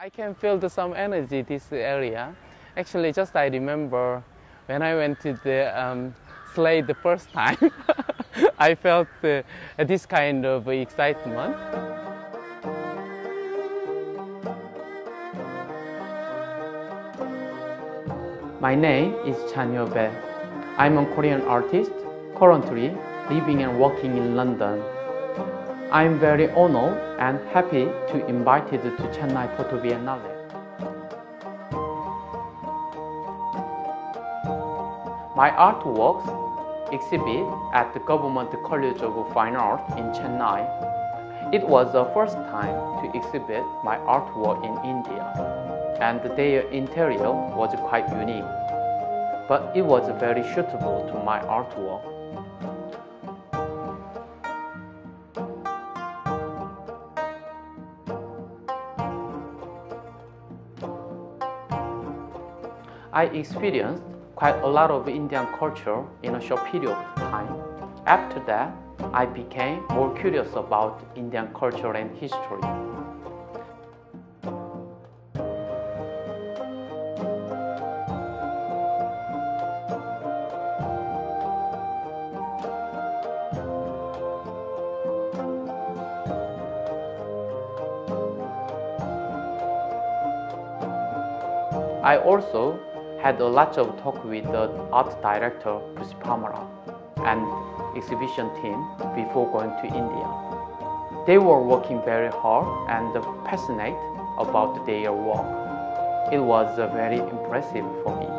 I can feel some energy this area. Actually, just I remember when I went to the sleigh the first time, I felt this kind of excitement. My name is Chan-Hyo Bae. I'm a Korean artist, currently living and working in London. I'm very honored and happy to be invited to Chennai Photo Biennale. My artworks exhibit at the Government College of Fine Arts in Chennai. It was the first time to exhibit my artwork in India, and their interior was quite unique, but it was very suitable to my artwork. I experienced quite a lot of Indian culture in a short period of time. After that, I became more curious about Indian culture and history. I also had a lot of talk with the art director, Pusipamara, and exhibition team before going to India. They were working very hard and passionate about their work. It was very impressive for me.